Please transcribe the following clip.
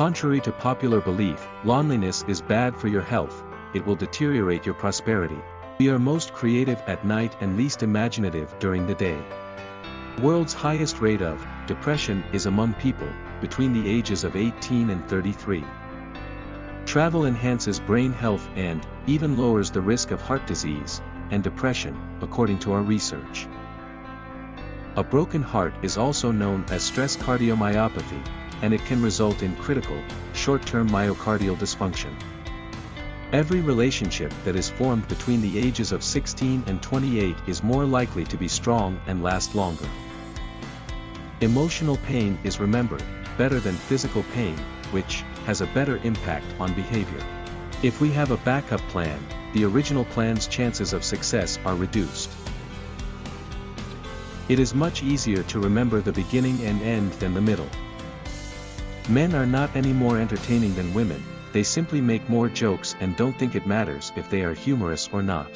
Contrary to popular belief, loneliness is bad for your health, it will deteriorate your prosperity. We are most creative at night and least imaginative during the day. The world's highest rate of depression is among people between the ages of 18 and 33. Travel enhances brain health and even lowers the risk of heart disease and depression, according to our research. A broken heart is also known as stress cardiomyopathy, and it can result in critical, short-term myocardial dysfunction. Every relationship that is formed between the ages of 16 and 28 is more likely to be strong and last longer. Emotional pain is remembered better than physical pain, which has a better impact on behavior. If we have a backup plan, the original plan's chances of success are reduced. It is much easier to remember the beginning and end than the middle. Men are not any more entertaining than women, they simply make more jokes and don't think it matters if they are humorous or not.